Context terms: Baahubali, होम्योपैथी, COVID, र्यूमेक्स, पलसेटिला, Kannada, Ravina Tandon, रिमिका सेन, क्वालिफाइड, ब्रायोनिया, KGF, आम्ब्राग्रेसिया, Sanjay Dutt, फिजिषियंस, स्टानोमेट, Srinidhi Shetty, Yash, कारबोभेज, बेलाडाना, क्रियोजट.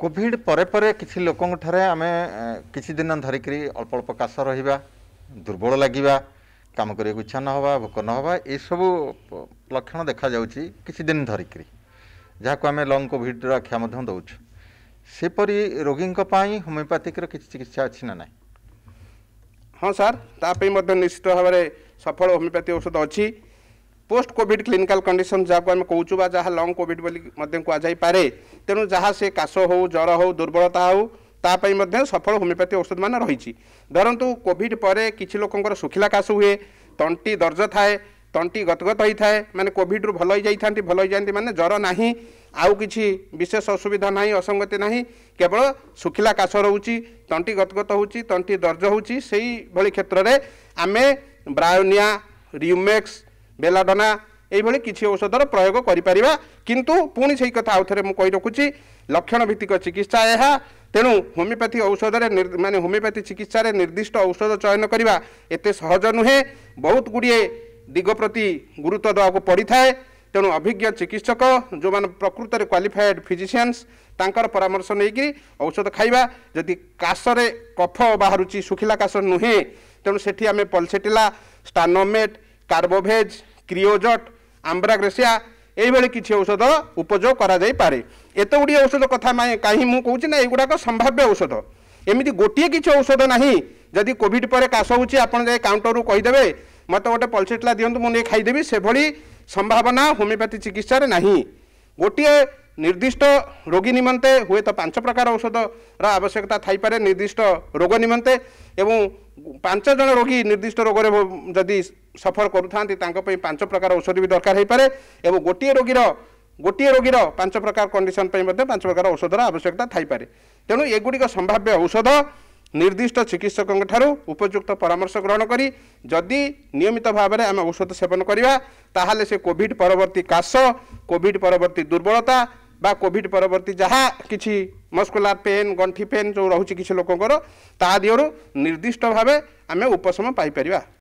Covid पर किसी लोकों ठारे आमे किसी दिन धरिक अल्प अल्प काश रहिबा दुर्बल लगे काम करने को इच्छा न होबा भूक न होबा ये सब लक्षण देखा जाउची किसी दिन धरिक जहाँको आमे लंग कोविड आख्या मध्यम दउछ सेपरी रोगी होम्योपैथिक किसी चिकित्सा अच्छी ना नहीं। हाँ सर तापे निश्चित भाव में सफल होम्योपैथी औषध अच्छी पोस्ट कोविड क्लिनिकल कंडीशन जहाँ आम कहूँ जहाँ लंग कोविड बोली कहुई पारे तेणु जहाँ से काश हो ज्वर हो दुर्बलता हो तापाई मध्य सफल होम्योपैथी औषध मान रही। धरतु कोविड पर किसी लोकर शुखला काश हुए तंटी दर्ज थाए तंटी गतगत होता है माने कोविड रु भल जाती भल जाती माने ज्वर ना आउ किसी विशेष असुविधा ना असंगति ना केवल शुखला काश रोची तंटी गतगत होची तंटी दर्ज होची सही भली क्षेत्र में आमे ब्रायोनिया र्यूमेक्स बेलाडाना यही किसी औषधर प्रयोग करिपरिबा किंतु पुणी से कथा आउ थे मुझे रखुची लक्षण भित्तिक चिकित्सा यह तेणु होम्योपैथी औषध माने होम्योपैथी चिकित्सा निर्दिष्ट औषध चयन करवा एते सहज नुहे बहुत गुड़िए दिग प्रति गुरुत्व देवाक पड़ी थाए तेणु अभिज्ञ चिकित्सक जो मैंने प्रकृत में क्वालिफाइड फिजिषियंस तांकर परामर्श नहीं औषध खाइबा जदि काशरे कफ बाहरुची सुखिला काश नुहे तेणु सेठी आमे पलसेटिला स्टानोमेट कारबोभेज क्रियोजट आम्ब्राग्रेसिया यही किसी औषध उपयोग करा जाई पारे। एत गुड़ी औषध कथा मैं कहीं मुझे कहूँ ना युवाक संभाव्य औषध एमती गोटे किसी औषध ना जदि कोविड पर काश हो काउंटर रू कहीदेवे मत गोटे पलसेटिला दिंतु मुझे खाईदेवी से भली संभावना होम्योपैथी चिकित्सा रे नहीं। गोटे निर्दिष्ट रोगी निमंते हुए तो 5 प्रकार औषध आवश्यकता थाईपे निर्दिष्ट रोग निमंते एवं 5 जन रोगी निर्दिष्ट रोग रे जदि सफर करूथांती तांको पे 5 प्रकार औषध भी दरकार होई पारे एवं गोटे रोगीर 5 प्रकार कंडीशन पे मध्ये 5 प्रकार औषधर आवश्यकता थाईपे तेणु एगुड़िक संभाव्य औषध निर्दिष्ट चिकित्सकों ठारू उपयुक्त परामर्श ग्रहण करी जदि नियमित भाव में आम औषध सेवन करवा ताहले से कोविड परवर्ती काश कोविड परवर्ती दुर्बलता बा कोविड परवर्ती जहाँ किसी मस्कुलर पेन गंठी पेन जो रहुची किसी लोकंर ता दिहर निर्दिष्ट भावे आम उपशम पाई परिवा।